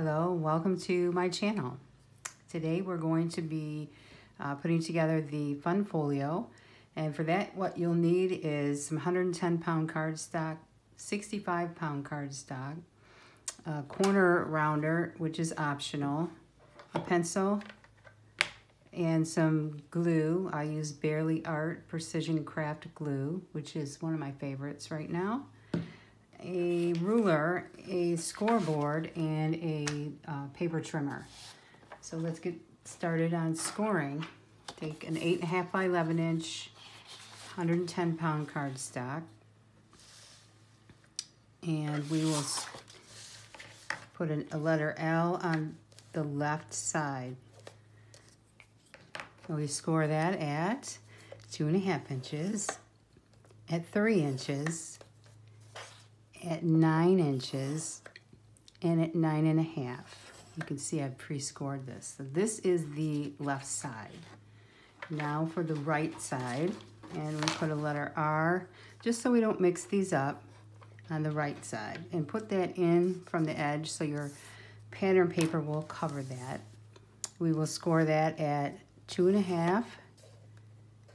Hello, welcome to my channel. Today we're going to be putting together the Fun Folio, and for that what you'll need is some 110-pound cardstock, 65-pound cardstock, a corner rounder, which is optional, a pencil, and some glue. I use Barely Art Precision Craft Glue, which is one of my favorites right now. A ruler, a scoreboard, and a paper trimmer. So let's get started on scoring. Take an 8.5 by 11 inch, 110-pound cardstock, and we will put a letter L on the left side. So we score that at 2.5 inches, at 3 inches, at 9 inches, and at 9.5. You can see I've pre-scored this. So this is the left side. Now for the right side, and we put a letter R, just so we don't mix these up, on the right side, and put that in from the edge so your pattern paper will cover that. We will score that at 2.5,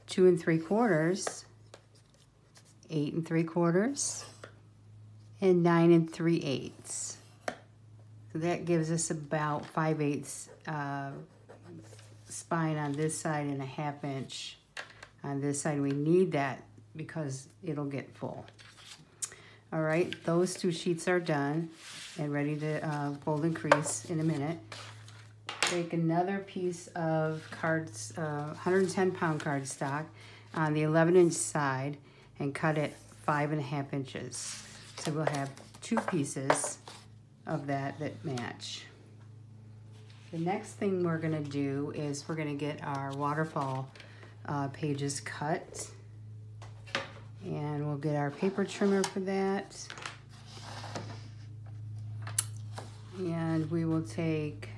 2 3/4, 8 3/4, and 9 3/8. So that gives us about 5/8 spine on this side and a 1/2 inch on this side. We need that because it'll get full. All right, those two sheets are done and ready to fold and crease in a minute. Take another piece of 110-pound cardstock on the 11-inch side and cut it 5.5 inches. So we'll have 2 pieces of that match. The next thing we're gonna do is we're gonna get our waterfall pages cut, and we'll get our paper trimmer for that. And we will take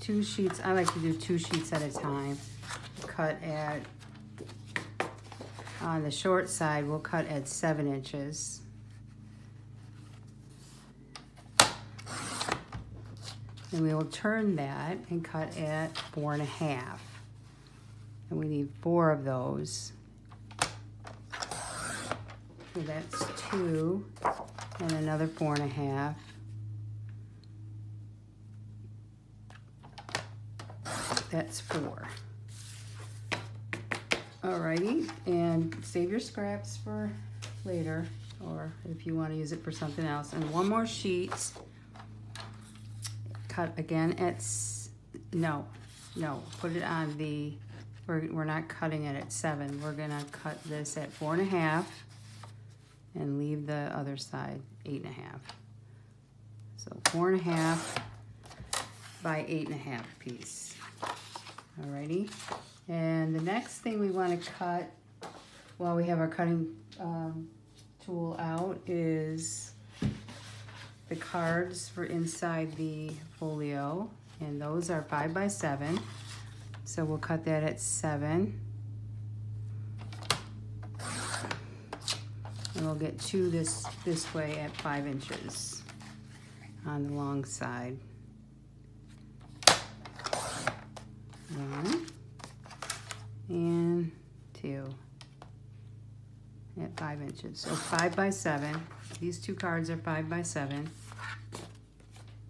2 sheets. I like to do 2 sheets at a time. Cut at, on the short side, we'll cut at 7 inches. And we will turn that and cut at 4.5. And we need 4 of those. So that's 2, and another 4.5. That's 4. Alrighty, and save your scraps for later, or if you want to use it for something else. And one more sheet, cut again at, no, put it on the, we're not cutting it at 7. We're gonna cut this at 4.5 and leave the other side 8.5. So 4.5 by 8.5 piece. Alrighty, and the next thing we want to cut while we have our cutting tool out is the cards for inside the folio, and those are 5 by 7. So we'll cut that at 7. And we'll get 2 this way at 5 inches on the long side. 1 and 2 at 5 inches. So 5 by 7. These 2 cards are 5 by 7.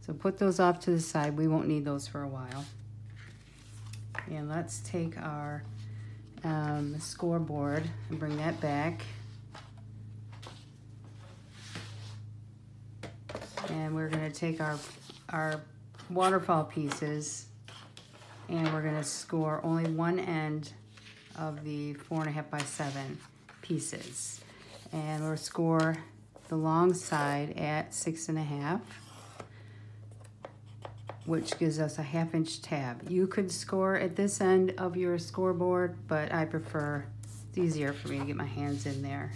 So put those off to the side. We won't need those for a while. And let's take our scoreboard and bring that back. And we're gonna take our waterfall pieces, and we're gonna score only one end of the 4.5 by 7 pieces. And we'll score the long side at 6.5. which gives us a 1/2 inch tab. You could score at this end of your scoreboard, but I prefer, it's easier for me to get my hands in there.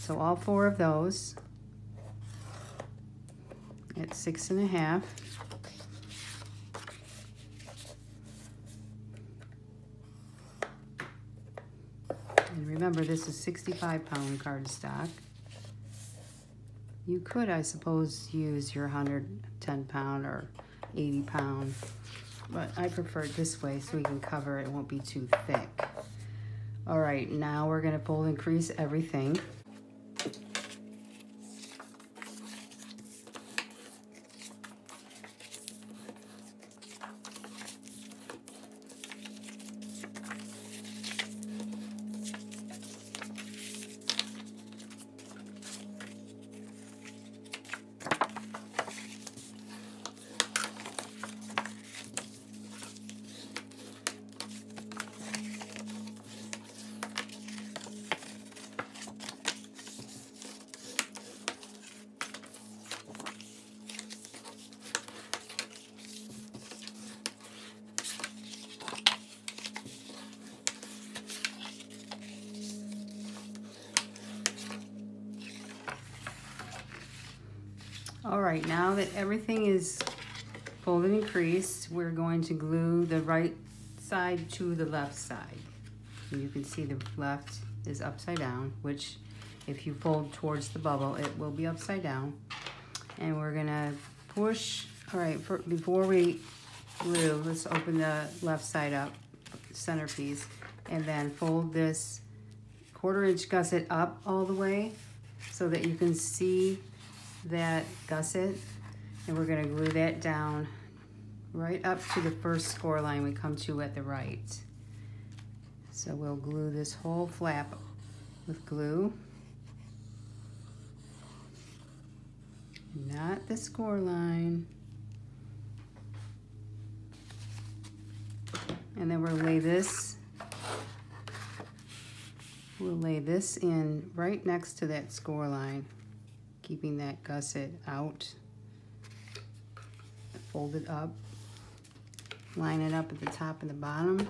So all 4 of those at 6.5. And remember, this is 65-pound cardstock. You could, I suppose, use your 110 pound or 80 pound, but I prefer it this way so we can cover it. It won't be too thick. All right, now we're gonna fold and crease everything. All right, now that everything is folded and creased, we're going to glue the right side to the left side. And you can see the left is upside down, which if you fold towards the bubble, it will be upside down. And we're gonna push. All right, before we glue, let's open the left side up, centerpiece, and then fold this 1/4 inch gusset up all the way so that you can see that gusset, and we're going to glue that down right up to the first score line we come to at the right. So we'll glue this whole flap with glue, not the score line, and then we'll lay this in right next to that score line, keeping that gusset out, fold it up, line it up at the top and the bottom,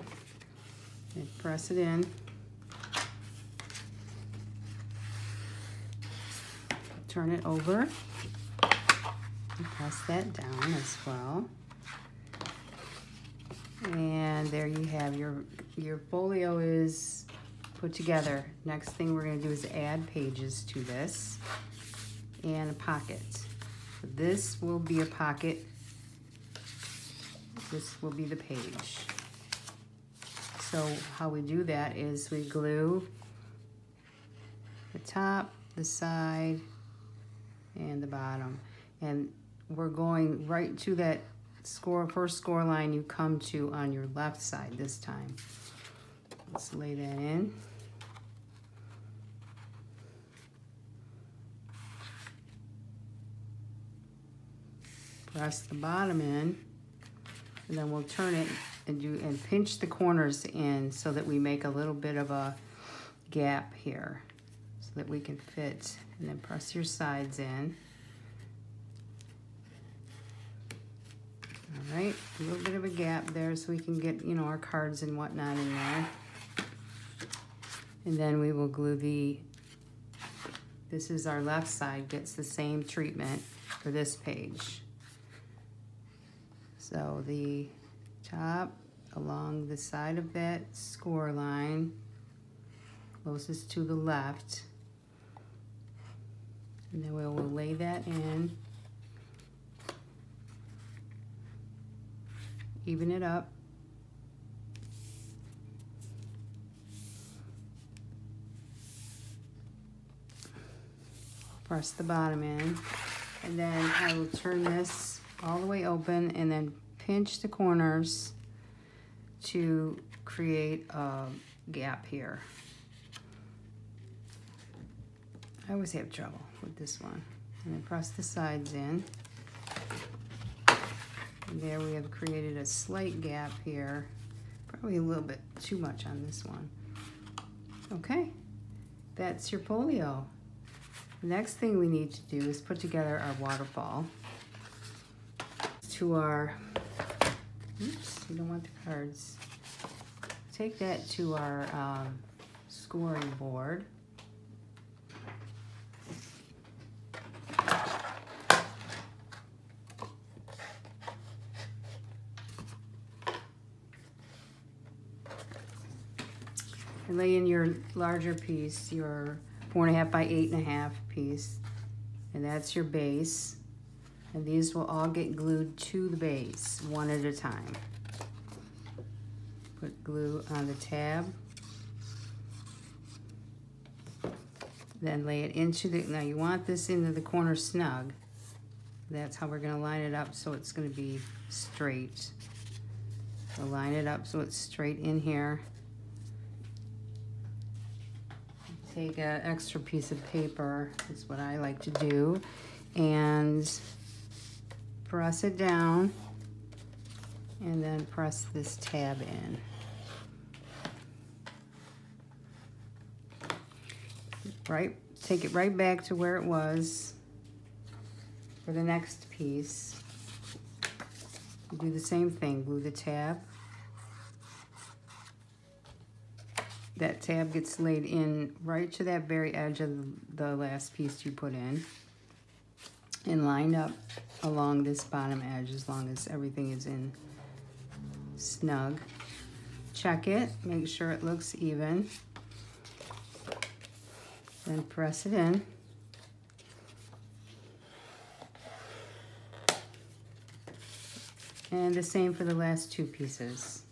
and press it in. Turn it over, and press that down as well. And there you have your folio is put together. Next thing we're gonna do is add pages to this. And a pocket. This will be a pocket. This will be the page. So how we do that is we glue the top, the side, and the bottom. And we're going right to that first score line you come to on your left side this time. Let's lay that in. Press the bottom in, and then we'll turn it and pinch the corners in so that we make a little bit of a gap here so that we can fit, and then press your sides in. All right, a little bit of a gap there so we can get, you know, our cards and whatnot in there. And then we will glue this is our left side, gets the same treatment for this page. So the top along the side of that score line, closest to the left. And then we'll lay that in, even it up. Press the bottom in, and then I will turn this all the way open and then pinch the corners to create a gap here. I always have trouble with this one. And then press the sides in. And there we have created a slight gap here. Probably a little bit too much on this one. Okay, that's your folio. The next thing we need to do is put together our waterfall. To our, oops, you don't want the cards. Take that to our scoring board. And lay in your larger piece, your 4.5 by 8.5 piece and that's your base. And these will all get glued to the base, one at a time. Put glue on the tab. Then lay it into the, now you want this into the corner snug. That's how we're gonna line it up so it's gonna be straight. So line it up so it's straight in here. Take an extra piece of paper, is what I like to do, and press it down, and then press this tab in. Right, take it right back to where it was for the next piece. Do the same thing, glue the tab. That tab gets laid in right to that very edge of the last piece you put in, and lined up along this bottom edge as long as everything is in snug. Check it, make sure it looks even. Then press it in. And the same for the last two pieces.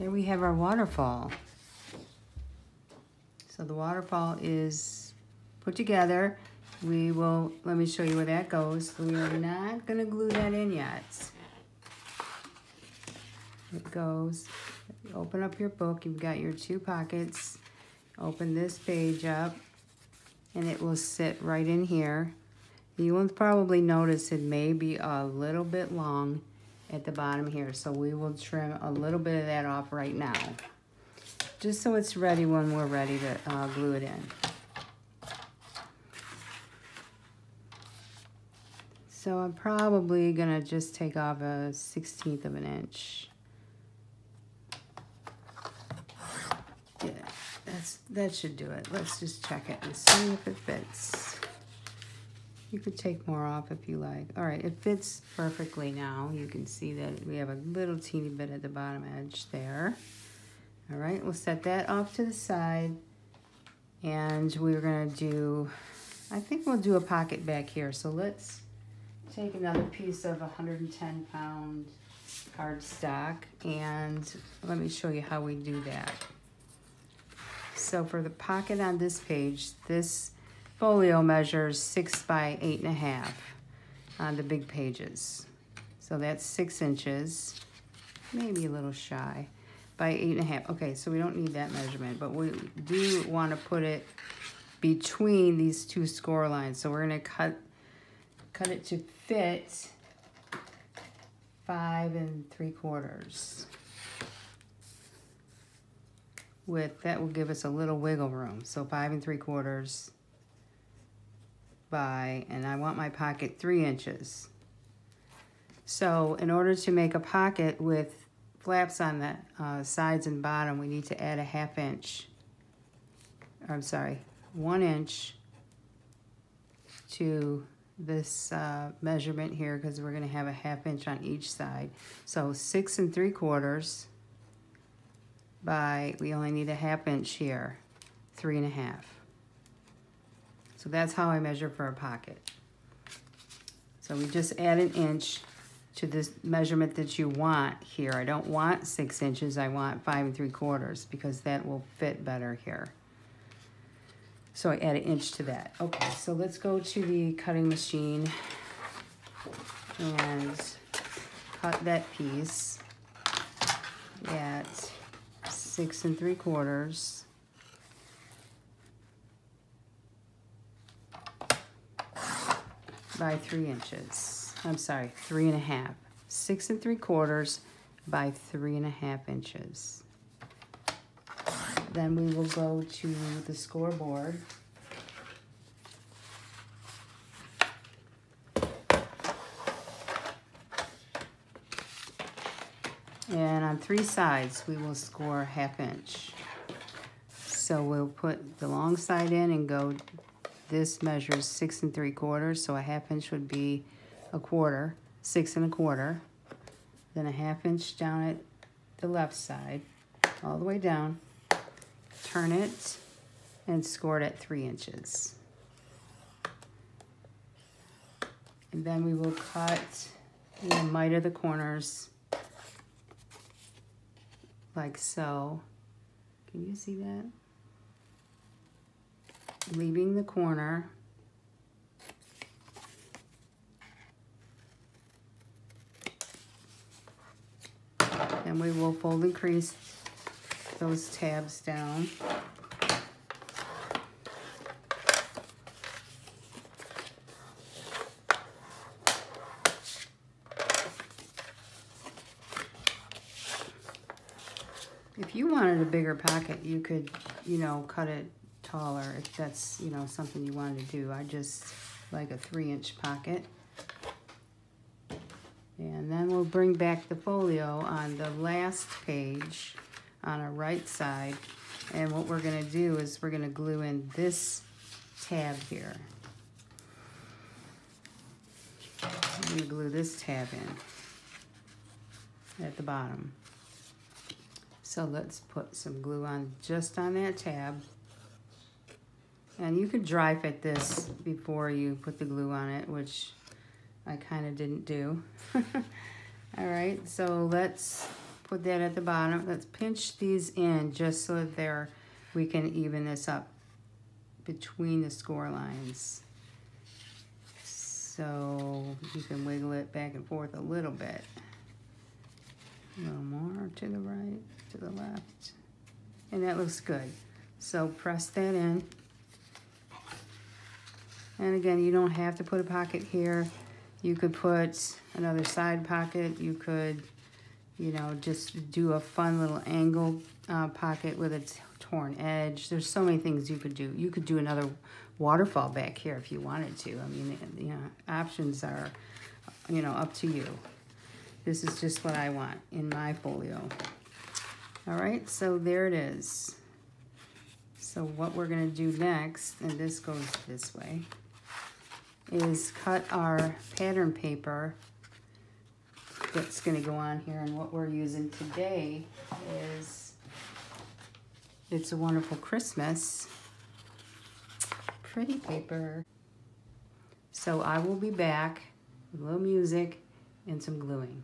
We have our waterfall. So the waterfall is put together. We will, let me show you where that goes. We are not gonna glue that in yet. It goes, open up your book, you've got your two pockets, open this page up, and it will sit right in here. You will probably notice it may be a little bit long at the bottom here, so we will trim a little bit of that off right now, just so it's ready when we're ready to glue it in. So I'm probably gonna just take off a 1/16 of an inch. Yeah, that should do it. Let's just check it and see if it fits. You could take more off if you like. All right, it fits perfectly now. You can see that we have a little teeny bit at the bottom edge there. All right, we'll set that off to the side. And we're gonna do, I think we'll do a pocket back here. So let's take another piece of 110-pound cardstock, and let me show you how we do that. So for the pocket on this page, this folio measures 6 by 8.5 on the big pages. So that's 6 inches, maybe a little shy, by 8.5. Okay, so we don't need that measurement, but we do want to put it between these two score lines. So we're gonna cut it to fit 5 3/4. With that will give us a little wiggle room. So 5 3/4. By, and I want my pocket 3 inches. So in order to make a pocket with flaps on the sides and bottom, we need to add a 1/2 inch, I'm sorry, 1 inch to this measurement here, because we're gonna have a 1/2 inch on each side. So 6 3/4 by, we only need a 1/2 inch here, 3.5. So that's how I measure for a pocket. So we just add 1 inch to this measurement that you want here. I don't want 6 inches, I want 5 3/4 because that will fit better here. So I add 1 inch to that. Okay, so let's go to the cutting machine and cut that piece at 6 3/4. By 3 inches. I'm sorry, 3.5. 6 3/4 by 3.5 inches. Then we will go to the scoreboard. And on three sides, we will score 1/2 inch. So we'll put the long side in and go, this measures 6 3/4, so 1/2 inch would be 1/4, 6 1/4. Then 1/2 inch down at the left side, all the way down, turn it, and score it at 3 inches. And then we will cut and miter the corners like so. Can you see that? Leaving the corner. And we will fold and crease those tabs down. If you wanted a bigger pocket, you could, you know, cut it taller if that's, you know, something you wanted to do. I just like a 3-inch pocket. And then we'll bring back the folio on the last page on our right side. And what we're gonna do is we're gonna glue in this tab here. I'm gonna glue this tab in at the bottom. So let's put some glue on just on that tab. And you could dry fit this before you put the glue on it, which I kind of didn't do. All right, so let's put that at the bottom. Let's pinch these in just so that we can even this up between the score lines. So you can wiggle it back and forth a little bit. A little more to the right, to the left. And that looks good. So press that in. And again, you don't have to put a pocket here. You could put another side pocket. You could, you know, just do a fun little angle pocket with a torn edge. There's so many things you could do. You could do another waterfall back here if you wanted to. I mean, you know, options are, you know, up to you. This is just what I want in my folio. All right, so there it is. So what we're gonna do next, and this goes this way, is cut our pattern paper that's gonna go on here. And what we're using today is It's a Wonderful Christmas pretty paper. So I will be back with a little music and some gluing.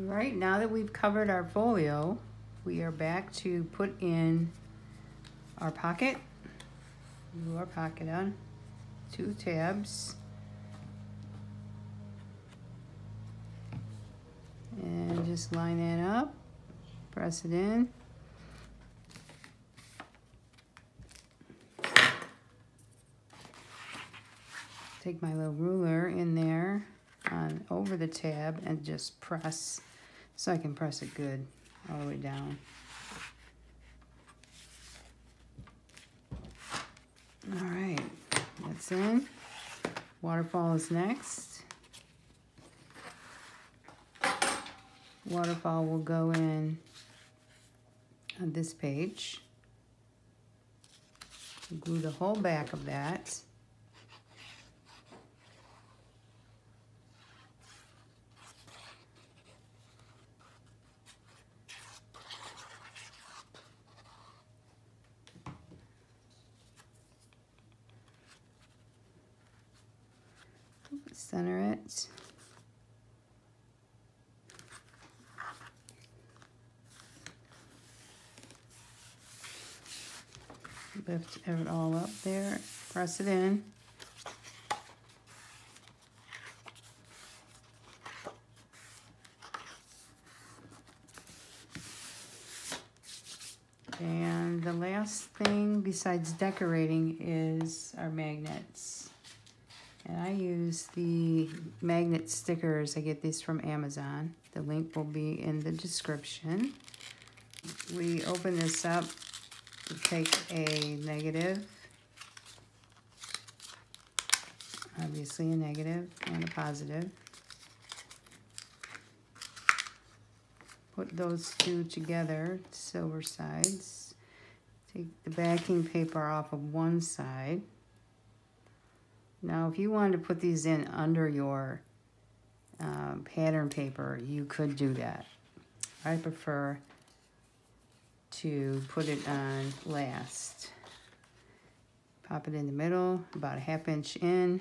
All right, now that we've covered our folio, we are back to put in our pocket. Glue our pocket on 2 tabs. And just line that up, press it in. Take my little ruler in there on over the tab and just press, so I can press it good all the way down. All right, that's in. Waterfall is next. Waterfall will go in on this page. Glue the whole back of that. Center it. Lift it all up there, press it in. And the last thing besides decorating is our magnets. And I use the magnet stickers. I get these from Amazon. The link will be in the description. We open this up. We take a negative, obviously a negative, and a positive. Put those two together, silver sides. Take the backing paper off of one side. Now, if you wanted to put these in under your pattern paper, you could do that. I prefer to put it on last. Pop it in the middle, about a 1/2 inch in.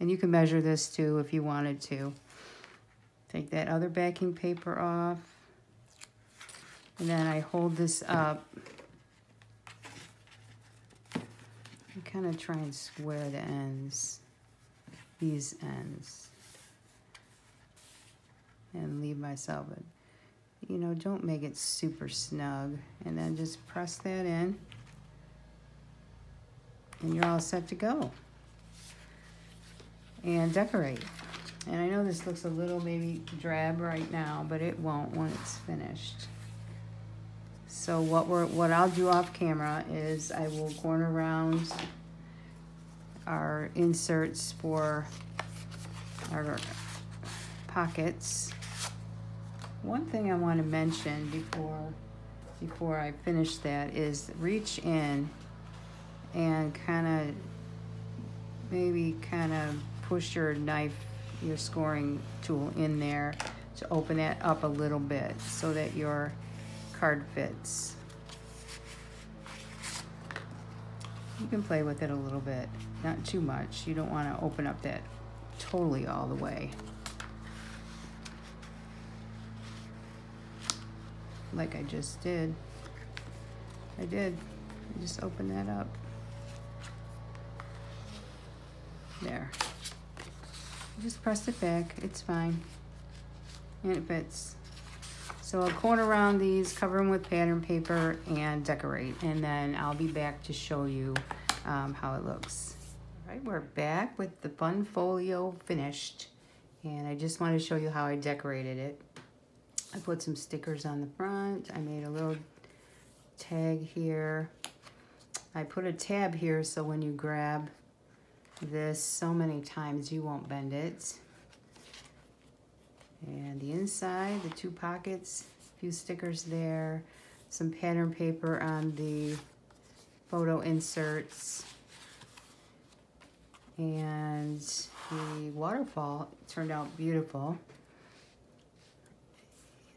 And you can measure this too if you wanted to. Take that other backing paper off. And then I hold this up. I kind of try and square the ends, these ends, and leave myself, you know, don't make it super snug, and then just press that in, and you're all set to go and decorate. And I know this looks a little maybe drab right now, but it won't when it's finished. So what I'll do off camera is I will corner round our inserts for our pockets. One thing I want to mention before I finish that is reach in and kind of push your knife, your scoring tool in there to open that up a little bit so that your card fits. You can play with it a little bit, not too much. You don't want to open up that totally all the way. Like I just did. I just opened that up. There. Just press it back, it's fine. And it fits. So I'll corner around these, cover them with pattern paper, and decorate. And then I'll be back to show you how it looks. All right, we're back with the Fun Folio finished. And I just want to show you how I decorated it. I put some stickers on the front. I made a little tag here. I put a tab here so when you grab this so many times, you won't bend it. And the inside, the 2 pockets, a few stickers there, some pattern paper on the photo inserts, and the waterfall turned out beautiful.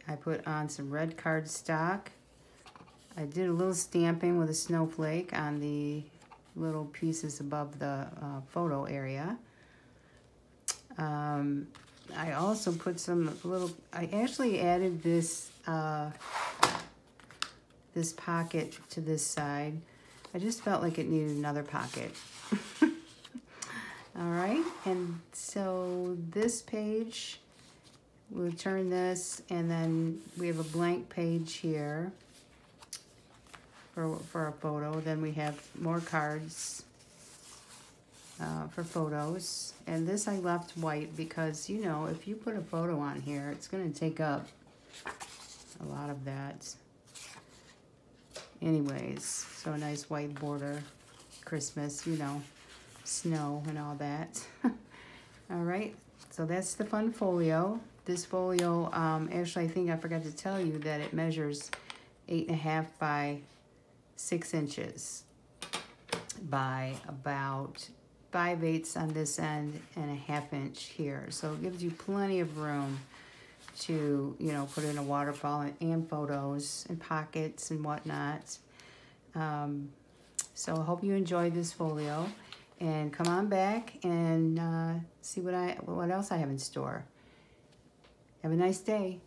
I put on some red cardstock. I did a little stamping with a snowflake on the little pieces above the photo area. I also put some little, I actually added this this pocket to this side. I just felt like it needed another pocket. All right, and so this page, we'll turn this, and then we have a blank page here for a photo. Then we have more cards for photos. And this I left white because, you know, if you put a photo on here, it's gonna take up a lot of that. Anyways, so a nice white border, Christmas, you know, snow and all that. All right, so that's the Fun Folio. This folio, actually, I think I forgot to tell you that it measures 8.5 by 6 inches by about 5/8 on this end and a 1/2 inch here. So it gives you plenty of room to, you know, put in a waterfall and photos and pockets and whatnot. So I hope you enjoyed this folio, and come on back and see what else I have in store. Have a nice day.